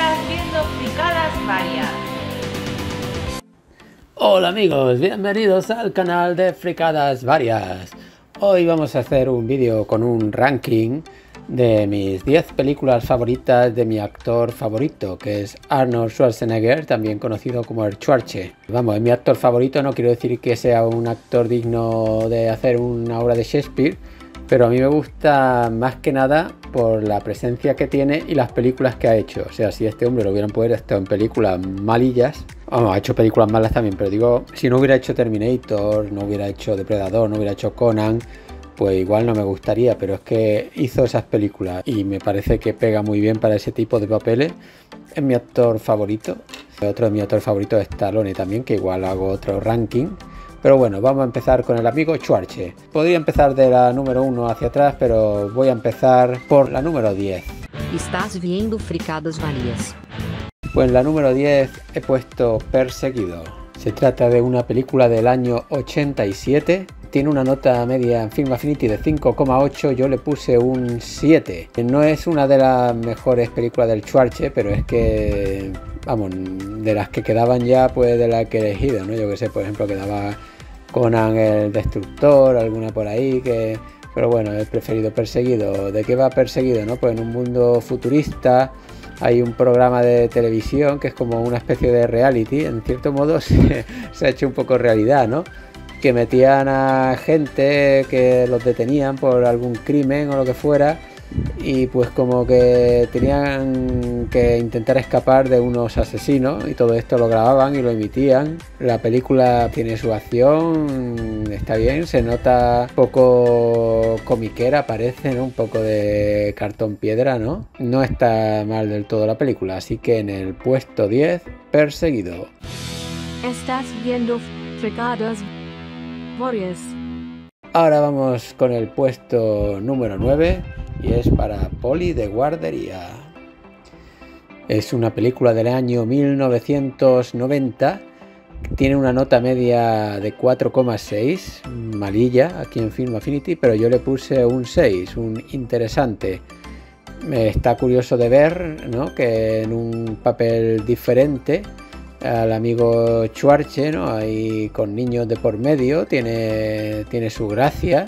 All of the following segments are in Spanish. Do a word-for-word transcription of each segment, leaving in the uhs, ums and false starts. estás viendo Frikadas Varias. Hola amigos, bienvenidos al canal de Frikadas Varias. Hoy vamos a hacer un vídeo con un ranking de mis diez películas favoritas de mi actor favorito, que es Arnold Schwarzenegger, también conocido como el Chuarche. Vamos, es mi actor favorito, no quiero decir que sea un actor digno de hacer una obra de Shakespeare, pero a mí me gusta más que nada por la presencia que tiene y las películas que ha hecho. O sea, si este hombre lo hubieran puesto en películas malillas, vamos, ha hecho películas malas también, pero digo, si no hubiera hecho Terminator, no hubiera hecho Depredador, no hubiera hecho Conan, pues igual no me gustaría, pero es que hizo esas películas y me parece que pega muy bien para ese tipo de papeles. Es mi actor favorito. Otro de mis actores favoritos es Stallone también, que igual hago otro ranking. Pero bueno, vamos a empezar con el amigo Chuarche. Podría empezar de la número uno hacia atrás, pero voy a empezar por la número diez. Estás viendo Frikadas Varias. Pues en la número diez he puesto Perseguido. Se trata de una película del año ochenta y siete. Tiene una nota media en Film Affinity de cinco coma ocho, yo le puse un siete. No es una de las mejores películas del Chuarche, pero es que, vamos, de las que quedaban ya, pues de las que he elegido, ¿no? Yo que sé, por ejemplo, quedaba Conan el Destructor, alguna por ahí, que... Pero bueno, he preferido Perseguido. ¿De qué va Perseguido, no? Pues en un mundo futurista hay un programa de televisión que es como una especie de reality, en cierto modo se, se ha hecho un poco realidad, ¿no? Que metían a gente que los detenían por algún crimen o lo que fuera y pues como que tenían que intentar escapar de unos asesinos y todo esto lo grababan y lo emitían. La película tiene su acción, está bien, se nota un poco comiquera, parece, ¿no? Un poco de cartón piedra, ¿no? No está mal del todo la película, así que en el puesto diez, Perseguido. Estás viendo Frikadas Varias. Ahora vamos con el puesto número nueve y es para Poli de Guardería. Es una película del año mil novecientos noventa, tiene una nota media de cuatro coma seis, malilla aquí en Film Affinity, pero yo le puse un seis, un interesante. Está curioso de ver, ¿no? Que en un papel diferente al amigo Chuarche, ¿no? Ahí con niños de por medio, tiene, tiene su gracia.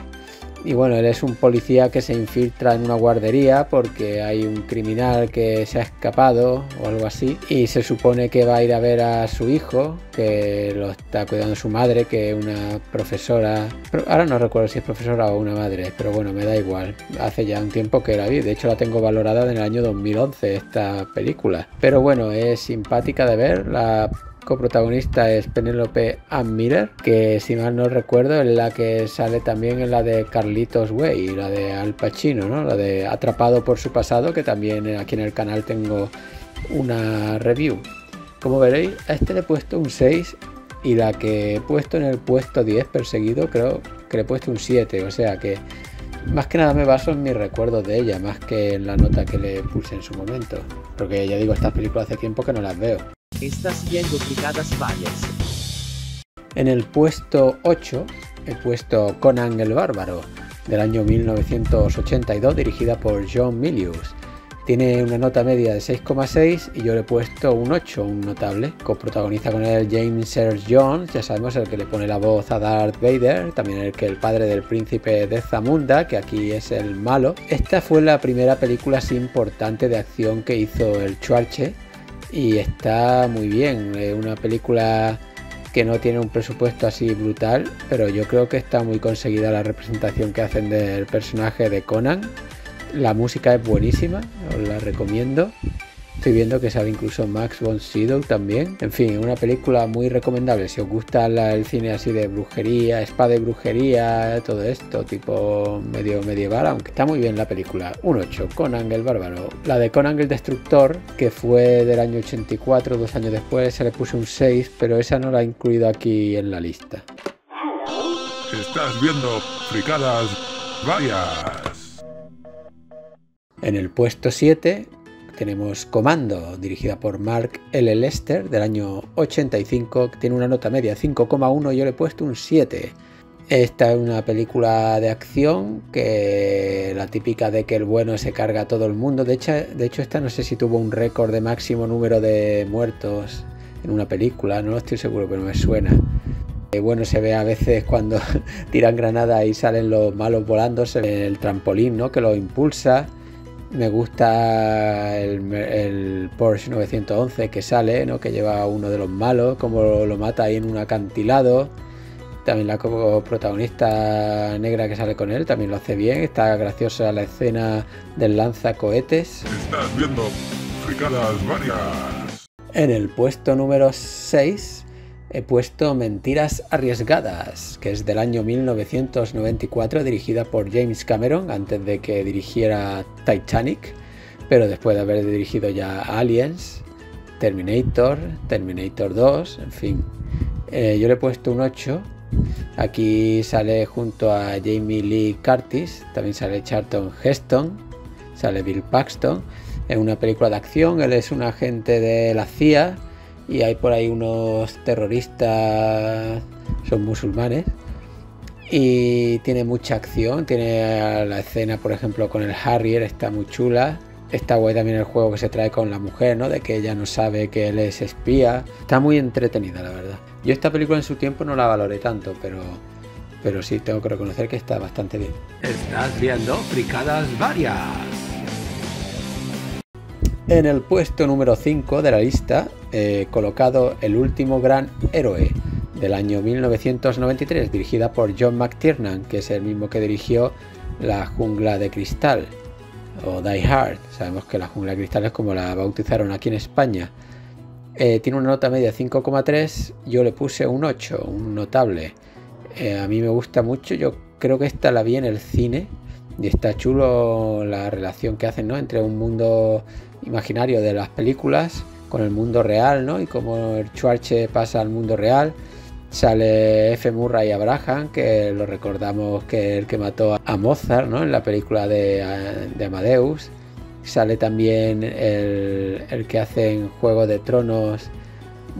Y bueno, él es un policía que se infiltra en una guardería porque hay un criminal que se ha escapado o algo así y se supone que va a ir a ver a su hijo, que lo está cuidando su madre, que es una profesora, ahora no recuerdo si es profesora o una madre, pero bueno, me da igual, hace ya un tiempo que la vi, de hecho la tengo valorada en el año dos mil once esta película, pero bueno, es simpática de ver. La coprotagonista es Penélope Ann Miller, que si mal no recuerdo es la que sale también en la de Carlitos Way, la de Al Pacino, ¿no? La de Atrapado por su pasado, que también aquí en el canal tengo una review. Como veréis, a este le he puesto un seis y la que he puesto en el puesto diez, Perseguido, creo que le he puesto un siete, o sea que más que nada me baso en mis recuerdos de ella, más que en la nota que le puse en su momento, porque ya digo, estas películas hace tiempo que no las veo. Estás viendo Frikadas Varias. En el puesto ocho he puesto Conan el Bárbaro, del año mil novecientos ochenta y dos, dirigida por John Milius. Tiene una nota media de seis coma seis y yo le he puesto un ocho, un notable. Coprotagoniza con él James Earl Jones, ya sabemos, el que le pone la voz a Darth Vader, también el que el padre del príncipe de Zamunda, que aquí es el malo. Esta fue la primera película así importante de acción que hizo el Chuarche. Y está muy bien, una película que no tiene un presupuesto así brutal, pero yo creo que está muy conseguida la representación que hacen del personaje de Conan. La música es buenísima, os la recomiendo. Estoy viendo que sale incluso Max von Sydow también. En fin, una película muy recomendable. Si os gusta la, el cine así de brujería, espada y brujería, todo esto, tipo medio medieval, aunque está muy bien la película. Un ocho, Conan el Bárbaro. La de Conan el Destructor, que fue del año ochenta y cuatro, dos años después, se le puso un seis, pero esa no la he incluido aquí en la lista. Estás viendo Frikadas Varias. En el puesto siete... tenemos Comando, dirigida por Mark L. Lester, del año ochenta y cinco, que tiene una nota media cinco coma uno, yo le he puesto un siete. Esta es una película de acción, que la típica de que el bueno se carga a todo el mundo. De hecho, de hecho esta no sé si tuvo un récord de máximo número de muertos en una película, no lo estoy seguro, pero me suena. Eh, bueno, se ve a veces cuando tiran granadas y salen los malos volando, se ve el trampolín, ¿no?, que los impulsa. Me gusta el, el Porsche nueve once que sale, ¿no?, que lleva a uno de los malos, como lo mata ahí en un acantilado. También la protagonista negra que sale con él también lo hace bien. Está graciosa la escena del lanzacohetes. Estás viendo Frikadas Varias. En el puesto número seis he puesto Mentiras Arriesgadas, que es del año mil novecientos noventa y cuatro, dirigida por James Cameron, antes de que dirigiera Titanic, pero después de haber dirigido ya Aliens, Terminator, Terminator dos, en fin. Eh, yo le he puesto un ocho. Aquí sale junto a Jamie Lee Curtis, también sale Charlton Heston, sale Bill Paxton. Es una película de acción, él es un agente de la C I A y hay por ahí unos terroristas, son musulmanes, y tiene mucha acción. Tiene la escena, por ejemplo, con el Harrier, está muy chula. Está guay también el juego que se trae con la mujer, ¿no?, de que ella no sabe que él es espía. Está muy entretenida, la verdad. Yo esta película en su tiempo no la valoré tanto, pero, pero sí tengo que reconocer que está bastante bien. Estás viendo Frikadas Varias. En el puesto número cinco de la lista he eh, colocado El último gran héroe, del año mil novecientos noventa y tres, dirigida por John McTiernan, que es el mismo que dirigió La jungla de cristal o Die Hard. Sabemos que La jungla de cristal es como la bautizaron aquí en España. Eh, tiene una nota media cinco coma tres, yo le puse un ocho, un notable. Eh, a mí me gusta mucho, yo creo que esta la vi en el cine y está chulo la relación que hacen, ¿no?, entre un mundo imaginario de las películas con el mundo real, ¿no?, y como el Chuarche pasa al mundo real. Sale F. Murray Abraham, que lo recordamos que es el que mató a Mozart, ¿no?, en la película de, de Amadeus. Sale también el, el que hace en Juego de Tronos,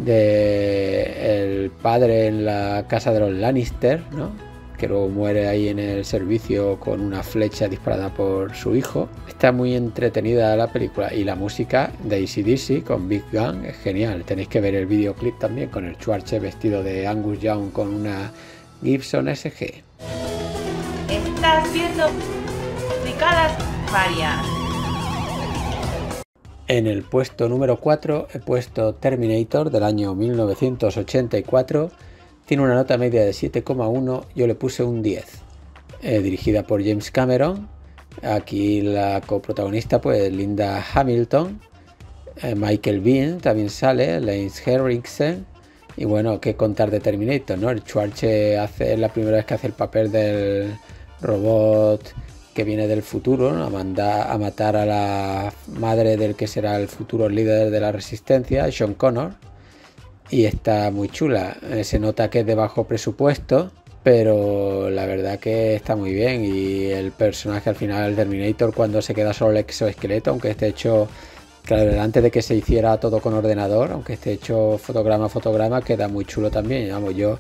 de el padre en la casa de los Lannister, ¿no?, que luego muere ahí en el servicio con una flecha disparada por su hijo. Está muy entretenida la película, y la música de A C D C con Big Gun es genial. Tenéis que ver el videoclip también, con el Schwarzenegger vestido de Angus Young con una Gibson S G. Estás viendo Frikadas Varias. En el puesto número cuatro he puesto Terminator, del año mil novecientos ochenta y cuatro. Tiene una nota media de siete coma uno, yo le puse un diez. Eh, dirigida por James Cameron. Aquí la coprotagonista, pues, Linda Hamilton. Eh, Michael Biehn también sale, Lance Henriksen. Y bueno, qué contar de Terminator, ¿no? El Schwarzenegger hace, es la primera vez que hace el papel del robot que viene del futuro, ¿no?, a, mandar, a matar a la madre del que será el futuro líder de la resistencia, Sean Connor, y está muy chula. Se nota que es de bajo presupuesto, pero la verdad que está muy bien. Y el personaje al final, el Terminator, cuando se queda solo el exoesqueleto, aunque esté hecho, claro, antes de que se hiciera todo con ordenador, aunque esté hecho fotograma a fotograma, queda muy chulo también. Vamos, yo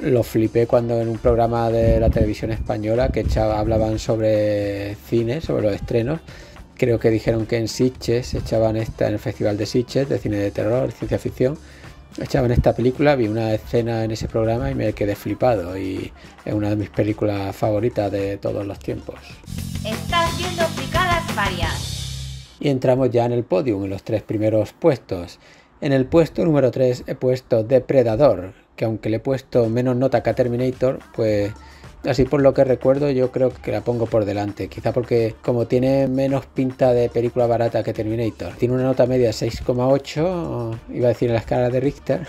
lo flipé cuando en un programa de la televisión española que echaba, hablaban sobre cine, sobre los estrenos. Creo que dijeron que en Sitges echaban esta, en el festival de Sitges de cine de terror, ciencia ficción, echaban esta película. Vi una escena en ese programa y me quedé flipado, y es una de mis películas favoritas de todos los tiempos. Estás viendo Frikadas Varias. Y entramos ya en el podium, en los tres primeros puestos. En el puesto número tres he puesto Depredador, que aunque le he puesto menos nota que a Terminator, pues así por lo que recuerdo yo creo que la pongo por delante. Quizá porque como tiene menos pinta de película barata que Terminator. Tiene una nota media seis coma ocho, iba a decir en la escala de Richter,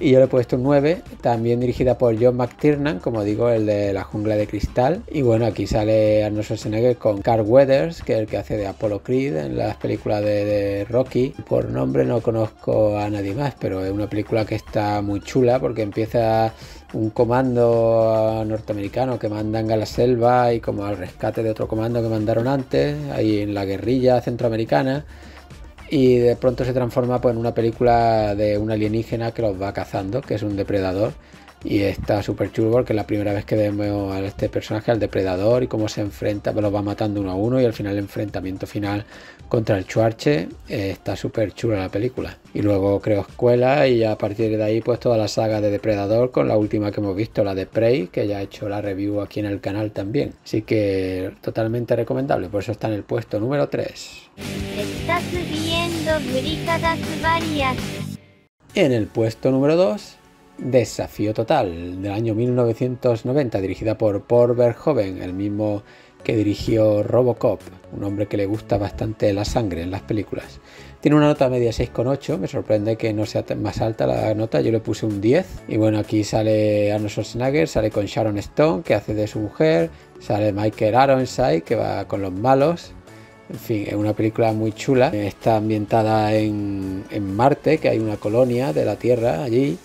y yo le he puesto un nueve. También dirigida por John McTiernan, como digo, el de La jungla de cristal. Y bueno, aquí sale Arnold Schwarzenegger con Carl Weathers, que es el que hace de Apollo Creed en las películas de, de Rocky. Por nombre no conozco a nadie más, pero es una película que está muy chula porque empieza un comando norteamericano que mandan a la selva y como al rescate de otro comando que mandaron antes, ahí en la guerrilla centroamericana, y de pronto se transforma, pues, en una película de un alienígena que los va cazando, que es un depredador, Y está súper chulo porque es la primera vez que vemos a este personaje, al depredador, y cómo se enfrenta, lo va matando uno a uno, y al final el enfrentamiento final contra el Chuarche, eh, está súper chula la película. Y luego creo escuela, y a partir de ahí pues toda la saga de Depredador, con la última que hemos visto, la de Prey, que ya he hecho la review aquí en el canal también. Así que totalmente recomendable, por eso está en el puesto número tres. Estás viendo Frikadas Varias. En el puesto número dos, Desafío Total, del año mil novecientos noventa, dirigida por Paul Verhoeven, el mismo que dirigió Robocop, un hombre que le gusta bastante la sangre en las películas. Tiene una nota media seis coma ocho, me sorprende que no sea más alta la nota, yo le puse un diez. Y bueno, aquí sale Arnold Schwarzenegger, sale con Sharon Stone, que hace de su mujer, sale Michael Ironside, que va con los malos. En fin, es una película muy chula, está ambientada en, en Marte, que hay una colonia de la Tierra allí.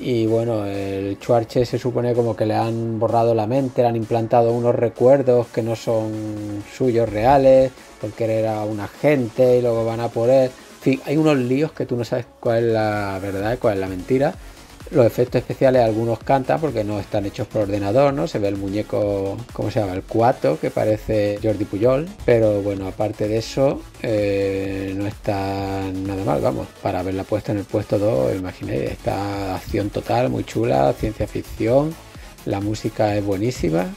Y bueno, el Chuarche se supone como que le han borrado la mente, le han implantado unos recuerdos que no son suyos reales, porque era un agente y luego van a por él. En fin, hay unos líos que tú no sabes cuál es la verdad y cuál es la mentira. Los efectos especiales algunos cantan porque no están hechos por ordenador, ¿no? Se ve el muñeco, ¿cómo se llama? El Cuato, que parece Jordi Pujol. Pero bueno, aparte de eso, eh, no está nada mal, vamos. Para haberla puesto en el puesto dos, imaginéis, está acción total, muy chula, ciencia ficción. La música es buenísima,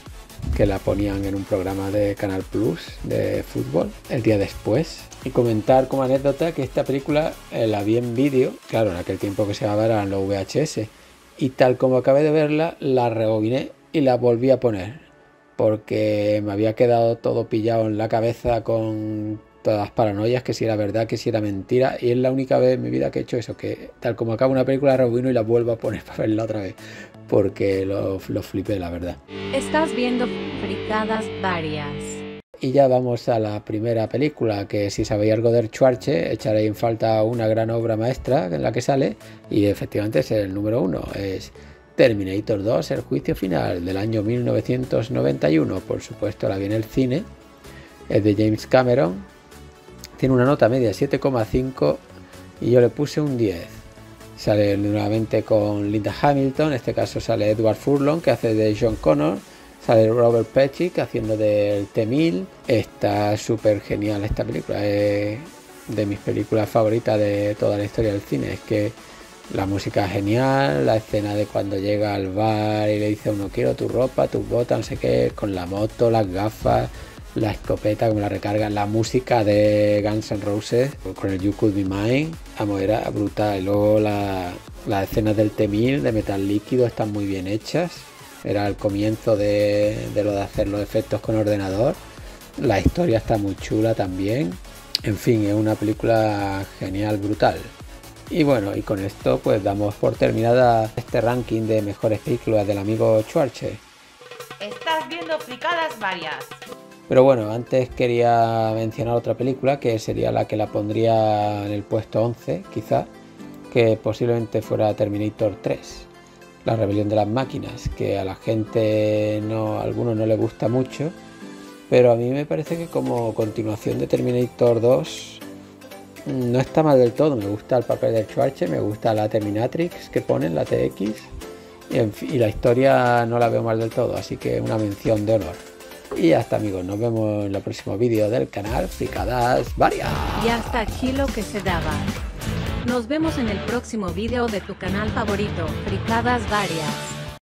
que la ponían en un programa de Canal Plus de fútbol el día después. Y comentar como anécdota que esta película eh, la vi en vídeo, claro, en aquel tiempo que se llamaba eran los V H S, y tal como acabé de verla, la rebobiné y la volví a poner, porque me había quedado todo pillado en la cabeza con todas las paranoias, que si era verdad, que si era mentira, y es la única vez en mi vida que he hecho eso, que tal como acabo una película, la rebobino y la vuelvo a poner para verla otra vez, porque lo, lo flipé, la verdad. Estás viendo Frikadas Varias. Y ya vamos a la primera película, que si sabéis algo del Chuarche, echaréis en falta una gran obra maestra en la que sale, y efectivamente es el número uno, es Terminator dos, El juicio final, del año mil novecientos noventa y uno, por supuesto la vi en el cine, es de James Cameron. Tiene una nota media siete coma cinco y yo le puse un diez. Sale nuevamente con Linda Hamilton, en este caso sale Edward Furlong, que hace de John Connor, sale Robert Patrick haciendo del T mil. Está súper genial esta película, es de mis películas favoritas de toda la historia del cine. Es que la música es genial, la escena de cuando llega al bar y le dice a uno quiero tu ropa, tus botas, no sé qué, con la moto, las gafas, la escopeta, como la recargan, la música de Guns N' Roses con el You Could Be Mine, amo, era brutal. Y luego la, las escenas del T mil de metal líquido están muy bien hechas, era el comienzo de, de lo de hacer los efectos con ordenador, la historia está muy chula también, en fin, es una película genial, brutal. Y bueno, y con esto pues damos por terminada este ranking de mejores películas del amigo Chuarche. Estás viendo Frikadas Varias. Pero bueno, antes quería mencionar otra película que sería la que la pondría en el puesto once, quizá, que posiblemente fuera Terminator tres, La rebelión de las máquinas, que a la gente, no, a algunos no le gusta mucho, pero a mí me parece que como continuación de Terminator dos no está mal del todo. Me gusta el papel de Schwarzenegger, me gusta la Terminatrix que ponen, la T X, y, en fin, y la historia no la veo mal del todo, así que una mención de honor. Y hasta amigos, nos vemos en el próximo vídeo del canal Frikadas Varias. Y hasta aquí lo que se daba. Nos vemos en el próximo vídeo de tu canal favorito, Frikadas Varias.